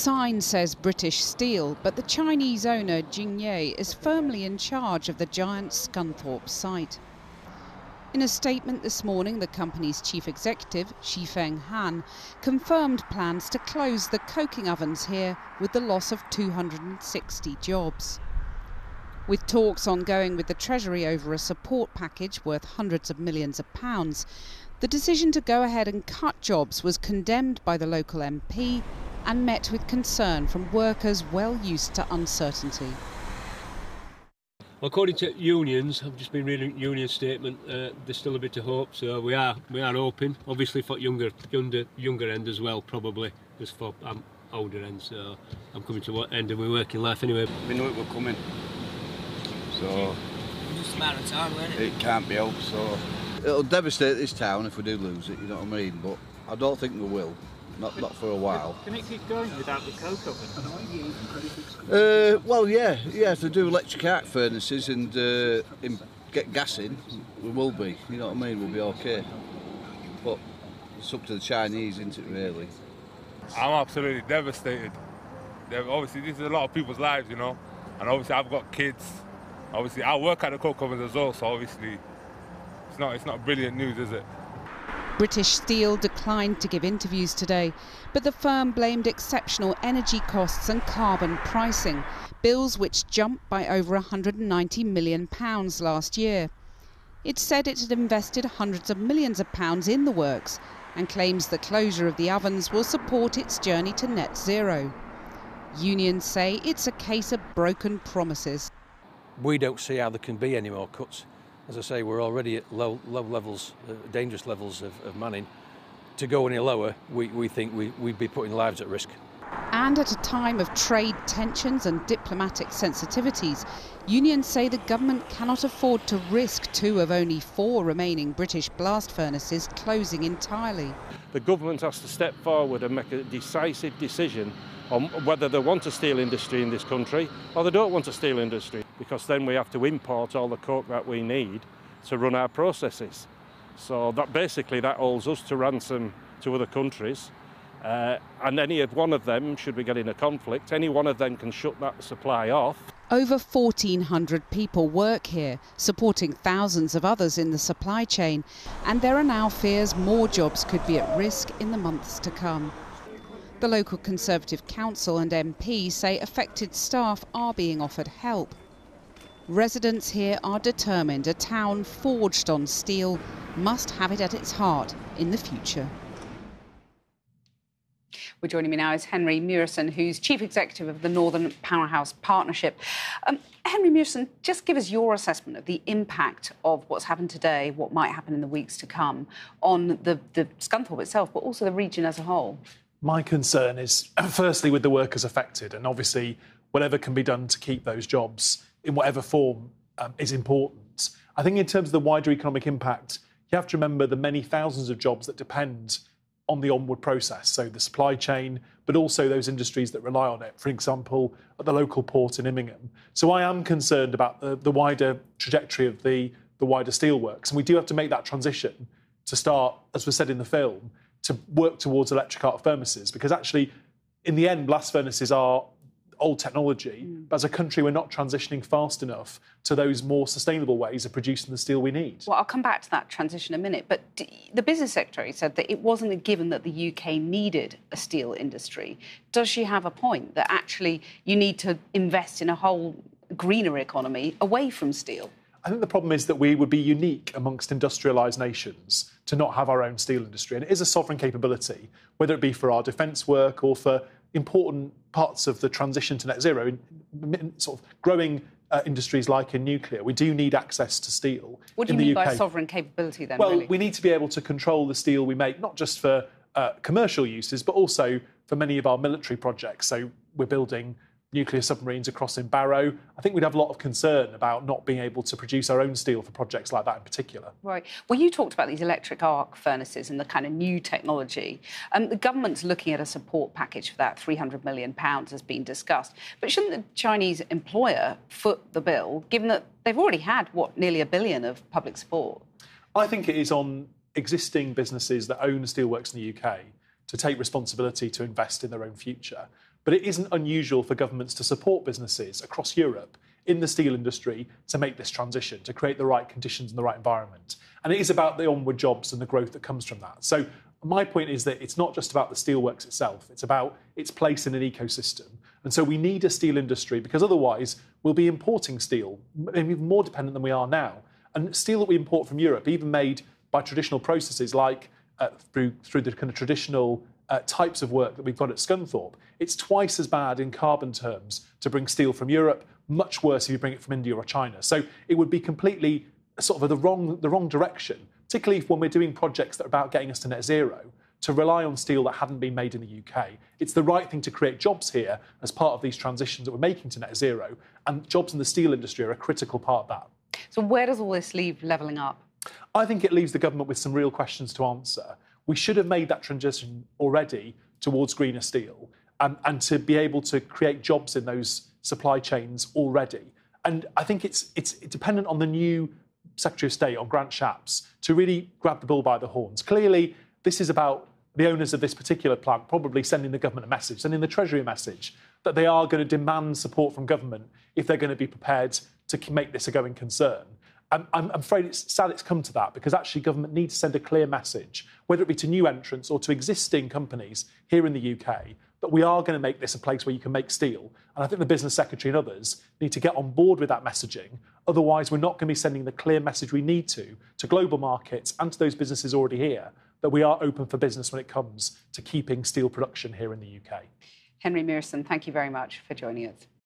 sign says British Steel, but the Chinese owner Jingye is firmly in charge of the giant Scunthorpe site. In a statement this morning, the company's chief executive, Shifeng Han, confirmed plans to close the coking ovens here with the loss of 260 jobs. With talks ongoing with the Treasury over a support package worth hundreds of millions of pounds, the decision to go ahead and cut jobs was condemned by the local MP and met with concern from workers well used to uncertainty. According to unions, I've just been reading a union statement, there's still a bit of hope, so we are hoping. Obviously for younger end as well, probably, as for older end, so I'm coming to what end of my working life anyway. We know it will come in, so... It's just a matter of time, isn't it? It can't be helped, so... It'll devastate this town if we do lose it, you know what I mean, but I don't think we will. Not for a while. Can it keep going without the coke oven? Well, yeah. If they do electric arc furnaces and get gas in, we will be. You know what I mean? We'll be okay. But it's up to the Chinese, isn't it? Really. I'm absolutely devastated. Obviously, this is a lot of people's lives, you know. And obviously, I've got kids. Obviously, I work at the coke ovens as well. So obviously, it's not brilliant news, is it? British Steel declined to give interviews today, but the firm blamed exceptional energy costs and carbon pricing, bills which jumped by over £190 million last year. It said it had invested hundreds of millions of pounds in the works and claims the closure of the ovens will support its journey to net zero. Unions say it's a case of broken promises. We don't see how there can be any more cuts. As I say, we're already at low levels, dangerous levels of manning. To go any lower, we think we'd be putting lives at risk. And at a time of trade tensions and diplomatic sensitivities, unions say the government cannot afford to risk two of only four remaining British blast furnaces closing entirely. The government has to step forward and make a decisive decision on whether they want a steel industry in this country or they don't want a steel industry, because then we have to import all the coke that we need to run our processes. So that basically that holds us to ransom to other countries, and any one of them, should we get in a conflict, any one of them can shut that supply off. Over 1,400 people work here, supporting thousands of others in the supply chain, and there are now fears more jobs could be at risk in the months to come. The local Conservative council and MP say affected staff are being offered help. Residents here are determined a town forged on steel must have it at its heart in the future. Well, joining me now is Henry Murison, who's Chief Executive of the Northern Powerhouse Partnership. Henry Murison, just give us your assessment of the impact of what's happened today, what might happen in the weeks to come, on the Scunthorpe itself, but also the region as a whole. My concern is, firstly, with the workers affected, and obviously whatever can be done to keep those jobs in whatever form is important. I think in terms of the wider economic impact, you have to remember the many thousands of jobs that depend on the onward process, so the supply chain, but also those industries that rely on it, for example, at the local port in Immingham. So I am concerned about the wider trajectory of the wider steelworks, and we do have to make that transition to start, as was said in the film, to work towards electric arc furnaces, because actually, in the end, blast furnaces are old technology, but as a country, we're not transitioning fast enough to those more sustainable ways of producing the steel we need. Well, I'll come back to that transition in a minute, but the business secretary said that it wasn't a given that the UK needed a steel industry. Does she have a point that actually you need to invest in a whole greener economy away from steel? I think the problem is that we would be unique amongst industrialised nations to not have our own steel industry. And it is a sovereign capability, whether it be for our defence work or for important parts of the transition to net zero, in sort of growing industries like in nuclear. We do need access to steel. What do you mean by sovereign capability, then, really? Well, we need to be able to control the steel we make, not just for commercial uses, but also for many of our military projects. So we're building nuclear submarines across in Barrow. I think we'd have a lot of concern about not being able to produce our own steel for projects like that in particular. Right. Well, you talked about these electric arc furnaces and the kind of new technology. The government's looking at a support package for that. £300 million has been discussed. But shouldn't the Chinese employer foot the bill, given that they've already had, what, nearly £1 billion of public support? I think it is on existing businesses that own steelworks in the UK to take responsibility to invest in their own future. But it isn't unusual for governments to support businesses across Europe in the steel industry to make this transition, to create the right conditions and the right environment. And it is about the onward jobs and the growth that comes from that. So my point is that it's not just about the steelworks itself, it's about its place in an ecosystem. And so we need a steel industry, because otherwise we'll be importing steel, maybe even more dependent than we are now. And steel that we import from Europe, even made by traditional processes like through the kind of traditional types of work that we've got at Scunthorpe, it's twice as bad in carbon terms to bring steel from Europe, much worse if you bring it from India or China. So it would be completely sort of the wrong direction, particularly when we're doing projects that are about getting us to net zero, to rely on steel that hadn't been made in the UK. It's the right thing to create jobs here as part of these transitions that we're making to net zero, and jobs in the steel industry are a critical part of that. So where does all this leave levelling up? I think it leaves the government with some real questions to answer. We should have made that transition already towards greener steel and to be able to create jobs in those supply chains already. And I think it's dependent on the new Secretary of State, on Grant Shapps, to really grab the bull by the horns. Clearly, this is about the owners of this particular plant probably sending the government a message, sending the Treasury a message, that they are going to demand support from government if they're going to be prepared to make this a going concern. I'm afraid it's sad it's come to that, because actually government needs to send a clear message, whether it be to new entrants or to existing companies here in the UK, that we are going to make this a place where you can make steel. And I think the Business Secretary and others need to get on board with that messaging. Otherwise, we're not going to be sending the clear message we need to global markets and to those businesses already here, that we are open for business when it comes to keeping steel production here in the UK. Henry Murison, thank you very much for joining us.